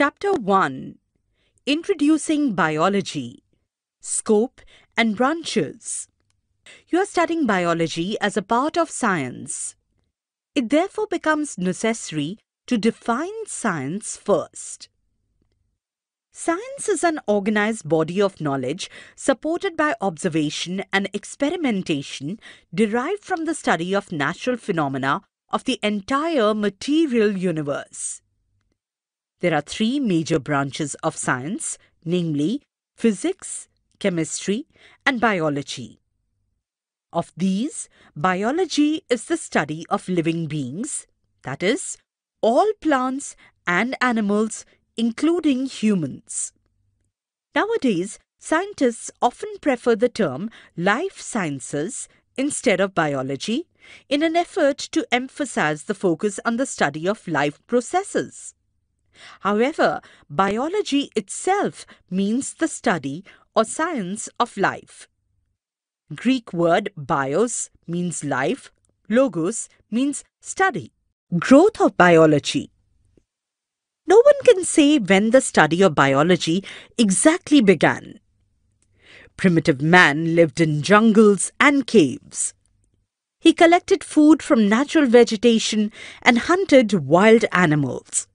Chapter 1. Introducing Biology. Scope and Branches. You are studying biology as a part of science. It therefore becomes necessary to define science first. Science is an organized body of knowledge supported by observation and experimentation derived from the study of natural phenomena of the entire material universe. There are three major branches of science, namely physics, chemistry, and biology. Of these, biology is the study of living beings, that is, all plants and animals, including humans. Nowadays, scientists often prefer the term life sciences instead of biology in an effort to emphasize the focus on the study of life processes. However, biology itself means the study or science of life. Greek word bios means life, logos means study. Growth of biology. No one can say when the study of biology exactly began. Primitive man lived in jungles and caves. He collected food from natural vegetation and hunted wild animals.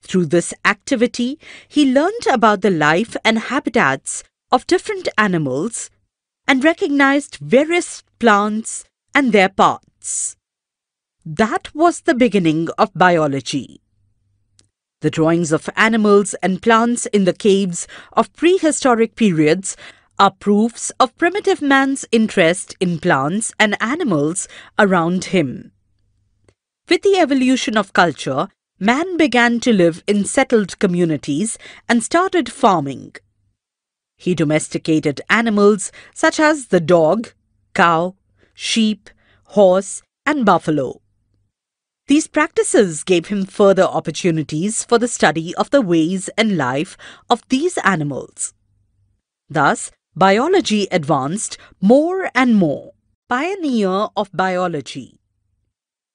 Through this activity, he learned about the life and habitats of different animals and recognized various plants and their parts. That was the beginning of biology. The drawings of animals and plants in the caves of prehistoric periods are proofs of primitive man's interest in plants and animals around him. With the evolution of culture, man began to live in settled communities and started farming. He domesticated animals such as the dog, cow, sheep, horse, and buffalo. These practices gave him further opportunities for the study of the ways and life of these animals. Thus, biology advanced more and more. Pioneer of biology.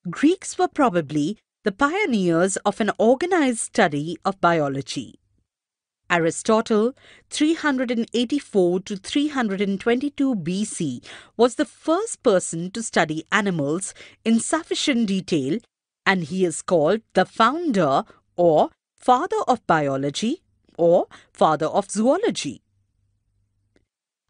Greeks were probably the pioneers of an organized study of biology. Aristotle, 384 to 322 BC, was the first person to study animals in sufficient detail, and he is called the founder or father of biology or father of zoology.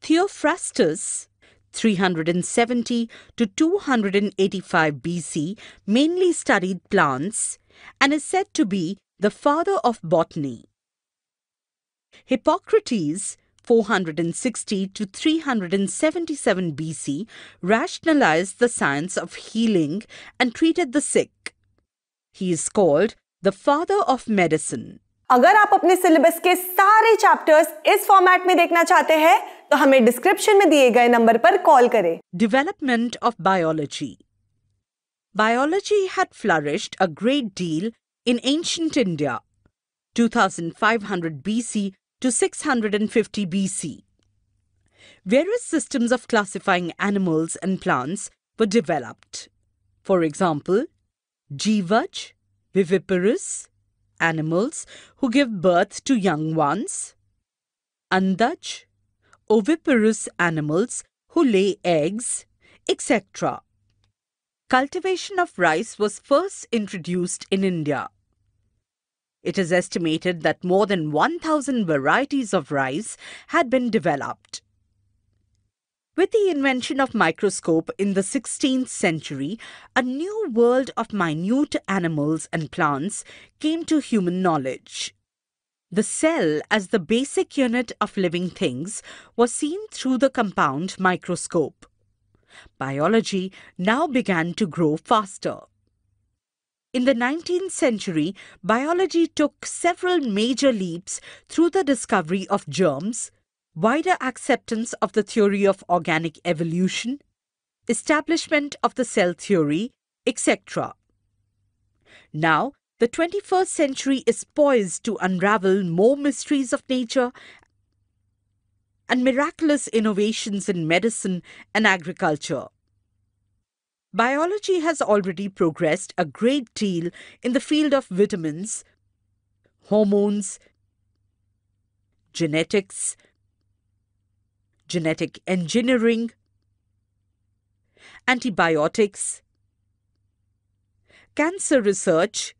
Theophrastus, 370 to 285 BC, mainly studied plants and is said to be the father of botany. Hippocrates, 460 to 377 BC, rationalized the science of healing and treated the sick. He is called the father of medicine. अगर आप अपने syllabus के सारे chapters इस format में देखना चाहते हैं, तो हमें डिस्क्रिप्शन में दिए गए नंबर पर कॉल करें। Development of biology. Biology had flourished a great deal in ancient India, 2500 BC to 650 BC. Various systems of classifying animals and plants were developed. For example, Jeevaj, viviparous, animals who give birth to young ones. Andaj, oviparous animals who lay eggs, etc. Cultivation of rice was first introduced in India. It is estimated that more than 1,000 varieties of rice had been developed. With the invention of microscope in the 16th century, a new world of minute animals and plants came to human knowledge. The cell as the basic unit of living things was seen through the compound microscope. Biology now began to grow faster. In the 19th century, biology took several major leaps through the discovery of germs, wider acceptance of the theory of organic evolution, establishment of the cell theory, etc. Now, the 21st century is poised to unravel more mysteries of nature and miraculous innovations in medicine and agriculture. Biology has already progressed a great deal in the field of vitamins, hormones, genetics, genetic engineering, antibiotics, cancer research,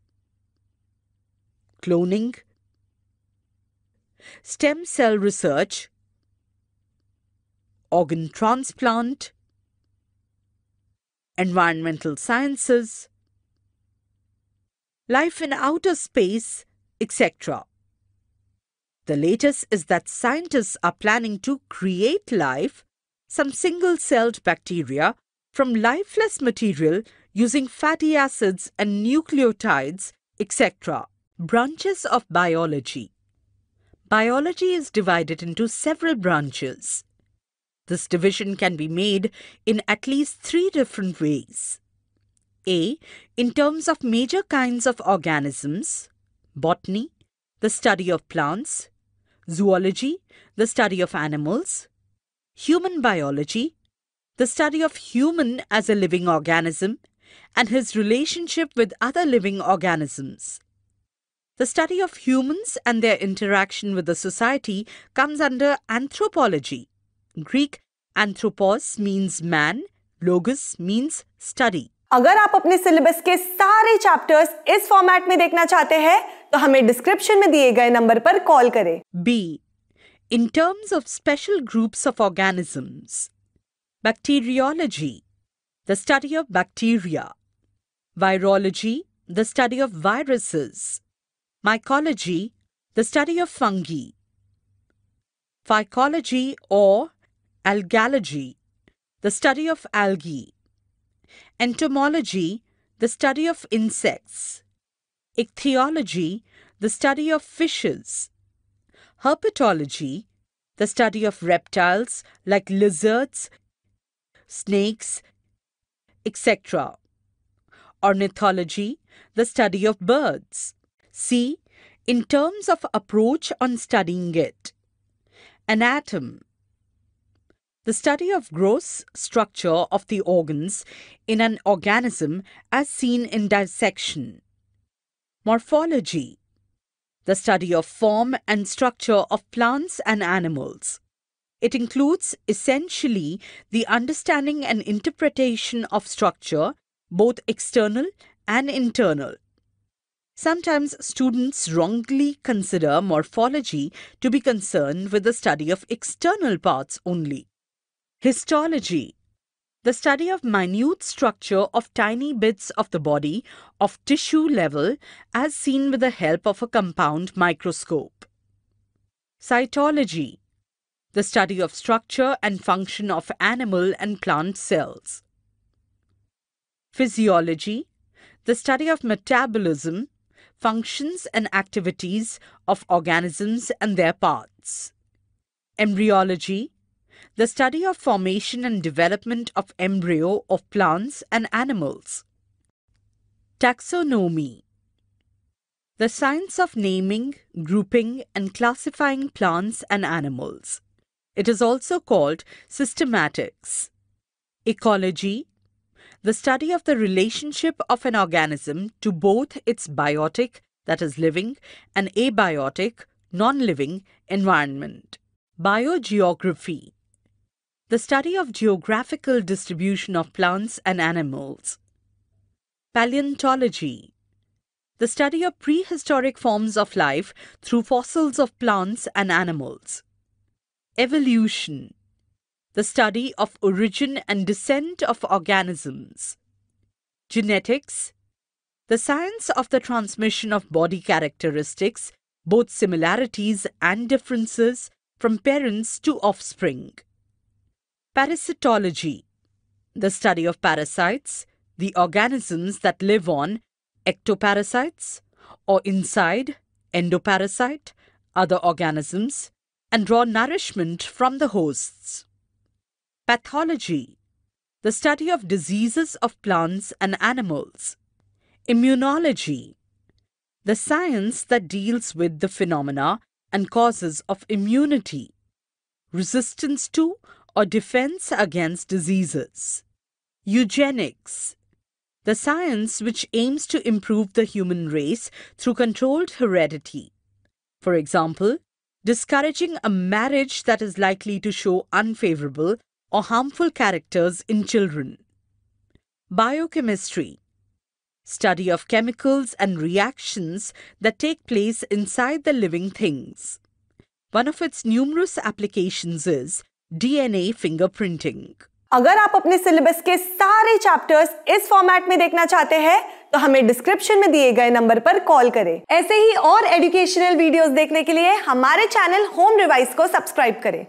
cloning, stem cell research, organ transplant, environmental sciences, life in outer space, etc. The latest is that scientists are planning to create life, some single-celled bacteria, from lifeless material using fatty acids and nucleotides, etc. Branches of biology. Biology is divided into several branches. This division can be made in at least three different ways. A. In terms of major kinds of organisms: botany, the study of plants; zoology, the study of animals; human biology, the study of human as a living organism and his relationship with other living organisms. The study of humans and their interaction with the society comes under anthropology. Greek anthropos means man, logos means study. अगर आप अपने syllabus के सारे chapters इस format में देखना चाहते हैं, तो हमें डिस्क्रिप्शन में दिए गए नंबर पर कॉल करें। B. In terms of special groups of organisms: bacteriology, the study of bacteria; virology, the study of viruses; mycology, the study of fungi; phycology or algalogy, the study of algae; entomology, the study of insects; ichthyology, the study of fishes; herpetology, the study of reptiles like lizards, snakes, etc; ornithology, the study of birds. C. In terms of approach on studying it: anatomy, the study of gross structure of the organs in an organism as seen in dissection; morphology, the study of form and structure of plants and animals. It includes essentially the understanding and interpretation of structure, both external and internal. Sometimes students wrongly consider morphology to be concerned with the study of external parts only. Histology, the study of minute structure of tiny bits of the body of tissue level as seen with the help of a compound microscope. Cytology, the study of structure and function of animal and plant cells. Physiology, the study of metabolism, functions and activities of organisms and their parts. Embryology, the study of formation and development of embryo of plants and animals. Taxonomy, the science of naming, grouping and classifying plants and animals. It is also called systematics. Ecology, the study of the relationship of an organism to both its biotic, that is living, and abiotic, non-living, environment. Biogeography, the study of geographical distribution of plants and animals. Paleontology, the study of prehistoric forms of life through fossils of plants and animals. Evolution, the study of origin and descent of organisms. Genetics, the science of the transmission of body characteristics, both similarities and differences, from parents to offspring. Parasitology, the study of parasites, the organisms that live on, ectoparasites, or inside, endoparasite, other organisms, and draw nourishment from the hosts. Pathology, the study of diseases of plants and animals. Immunology, the science that deals with the phenomena and causes of immunity, resistance to or defense against diseases. Eugenics, the science which aims to improve the human race through controlled heredity. For example, discouraging a marriage that is likely to show unfavorable or harmful characters in children. Biochemistry. Study of chemicals and reactions that take place inside the living things. One of its numerous applications is DNA fingerprinting. अगर आप अपने syllabus के सारे chapters इस format में देखना चाहते हैं तो हमें डिस्क्रिप्शन में दिए गए नंबर पर कॉल करें। ऐसे ही और एजुकेशनल वीडियोस देखने के लिए हमारे चैनल होम रिवाइज को सब्सक्राइब करें।